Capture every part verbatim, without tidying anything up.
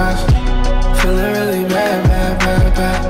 fast. Feeling really bad, bad, bad, bad.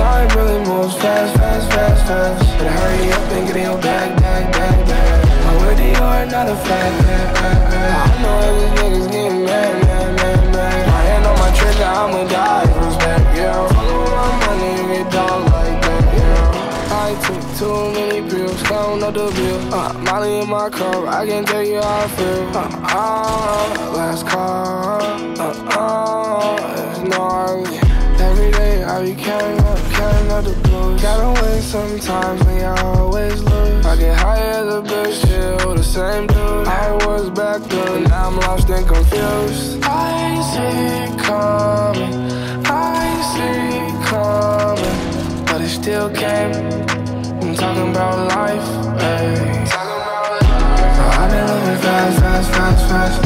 Time really moves fast, fast, fast, fast. But hurry up and get in your bag, bag, bag, bag. I wear Dior, not a flag, bag, bag, bag. I know all these niggas getting mad, mad, mad, mad. My hand on my trigger, I'ma die first, back, yeah. Follow my money and get dog like that, yeah. I took too many pills, count up the bill. Uh, Molly in my car, I can tell you how I feel. Uh, uh, last call, uh, uh, it's gnarly. Every day I be counting up, counting up the blues. Gotta win sometimes, and I always lose. I get high as a bitch, still the same dude. I was back then, now I'm lost and confused. I see it coming, I see it coming, but it still came. I'm talking about life, ayy. I've been living fast, fast, fast, fast.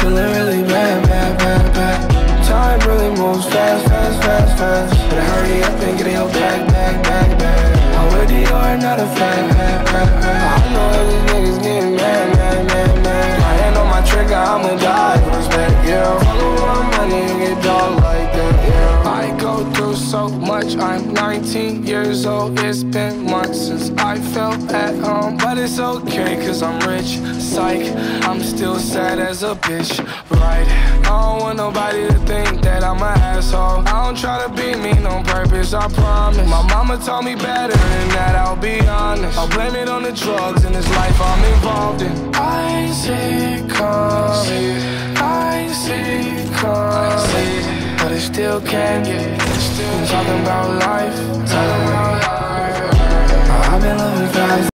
Feeling really bad, bad, bad, bad. Time really moves fast, fast, fast, fast. But hurry up and get in your bag, bag, bag, bag. I'm with Dior, not a flag, bag, bag, bag. I know all these niggas getting mad, mad, mad, mad. My hand on my trigger, I'ma die first, back, yeah. Follow my money and get dog like that, yeah. I go through so much, I'm nineteen years old. It's been months since I felt at home. But it's okay, cause I'm rich, psych. I'm still sad as a bitch, right? I don't want nobody to think that I'm an asshole. I don't try to be mean on purpose, I promise. My mama told me better than that, I'll be honest. I'll blame it on the drugs and this life I'm involved in. I see it coming, I see it coming, but it still can't get. I'm talking about life, talking about life.